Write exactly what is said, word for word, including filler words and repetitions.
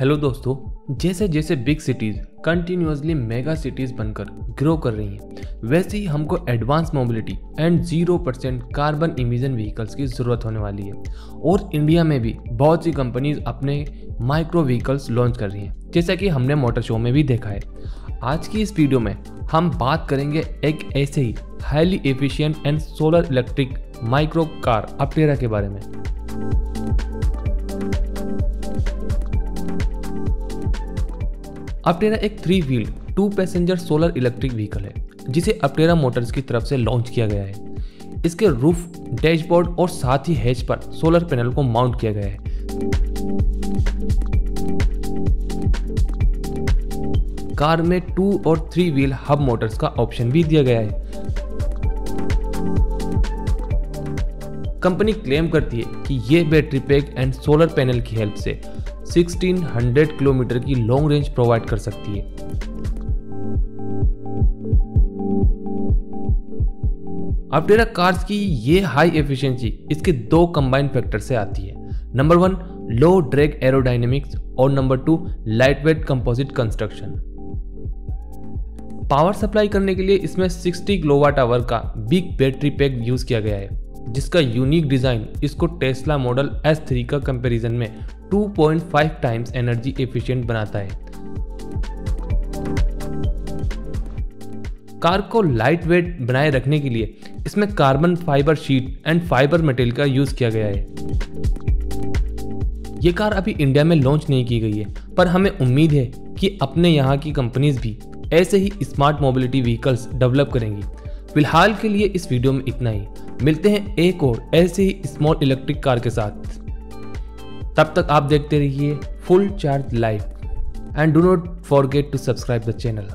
Hello दोस्तों, जैसे जैसे big cities continuously mega cities बनकर ग्रो कर रही हैं, वैसे ही हमको advance mobility and zero percent carbon emission vehicles की ज़रूरत होने वाली है। और इंडिया में भी बहुत सी कंपनीज अपने माइक्रो व्हीकल्स लॉन्च कर रही हैं, जैसा कि हमने मोटर शो में भी देखा है। आज की इस वीडियो में हम बात करेंगे एक ऐसे ही highly efficient and solar electric micro car Aptera के बारे में। अपटेरा एक three wheel two passenger solar electric vehicle है, जिसे अपटेरा मोटर्स की तरफ से लॉन्च किया गया है। इसके रूफ, डैशबोर्ड और साथ ही हेज पर सोलर पैनल को माउंट किया गया है। कार में टू और थ्री व्हील हब मोटर्स का ऑप्शन भी दिया गया है। कंपनी क्लेम करती है कि ये battery pack and solar panel की हेल्प से सोलह सौ किलोमीटर की लॉन्ग रेंज प्रोवाइड कर सकती है। अपटेरा कार्स की ये हाई एफिशिएंसी इसके दो कंबाइंड फैक्टर से आती है। Number one, low drag aerodynamics और number two, lightweight composite construction. Power supply करने के लिए इसमें साठ किलोवाट आवर का बिग बैटरी पैक यूज किया गया है, जिसका यूनिक डिज़ाइन इसको टेस्ला मॉडल एस थ्री का कंपैरिजन में two point five times energy efficient बनाता है। कार को लाइट वेट बनाए रखने के लिए इसमें carbon fibre sheet and fibre material का यूज किया गया है। ये कार अभी इंडिया में लॉन्च नहीं की गई है, पर हमें उम्मीद है कि अपने यहाँ की कंपनीज भी ऐसे ही स्मार्ट मोबिलिटी व्हीकल्स डेवलप करेंगी। फिलहाल के लिए इस वीडियो में इतना ही। मिलते हैं एक और ऐसे ही स्मॉल इलेक्ट्रिक कार के साथ। तब तक आप देखते रहिए full charge live, and do not forget to subscribe the channel.